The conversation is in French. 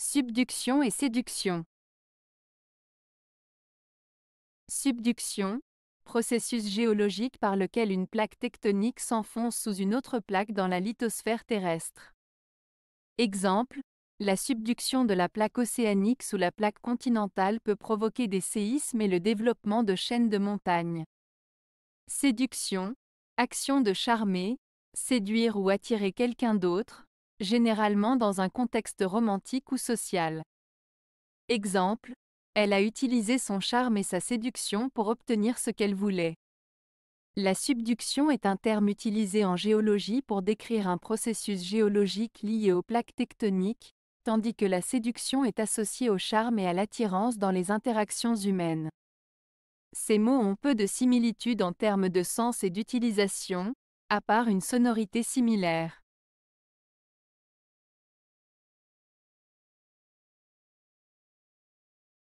Subduction et séduction. Subduction, processus géologique par lequel une plaque tectonique s'enfonce sous une autre plaque dans la lithosphère terrestre. Exemple, la subduction de la plaque océanique sous la plaque continentale peut provoquer des séismes et le développement de chaînes de montagnes. Séduction, action de charmer, séduire ou attirer quelqu'un d'autre, généralement dans un contexte romantique ou social. Exemple, elle a utilisé son charme et sa séduction pour obtenir ce qu'elle voulait. La subduction est un terme utilisé en géologie pour décrire un processus géologique lié aux plaques tectoniques, tandis que la séduction est associée au charme et à l'attirance dans les interactions humaines. Ces mots ont peu de similitudes en termes de sens et d'utilisation, à part une sonorité similaire.